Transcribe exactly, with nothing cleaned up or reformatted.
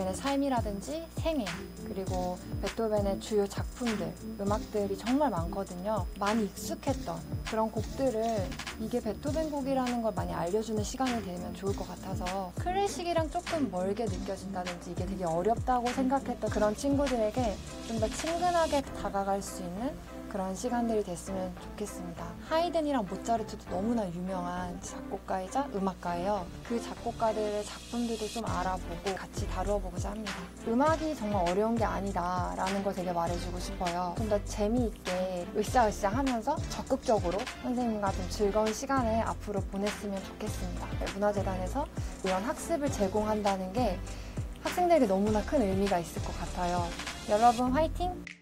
베토벤의 삶이라든지 생애, 그리고 베토벤의 주요 작품들, 음악들이 정말 많거든요. 많이 익숙했던 그런 곡들을 이게 베토벤 곡이라는 걸 많이 알려주는 시간이 되면 좋을 것 같아서, 클래식이랑 조금 멀게 느껴진다든지 이게 되게 어렵다고 생각했던 그런 친구들에게 좀 더 친근하게 다가갈 수 있는 그런 시간들이 됐으면 좋겠습니다. 하이든이랑 모차르트도 너무나 유명한 작곡가이자 음악가예요. 그 작곡가들의 작품들도 좀 알아보고 같이 다루어보고자 합니다. 음악이 정말 어려운 게 아니다 라는 걸 되게 말해주고 싶어요. 좀 더 재미있게 으쌰으쌰 하면서 적극적으로 선생님과 좀 즐거운 시간을 앞으로 보냈으면 좋겠습니다. 문화재단에서 이런 학습을 제공한다는 게 학생들에게 너무나 큰 의미가 있을 것 같아요. 여러분 화이팅!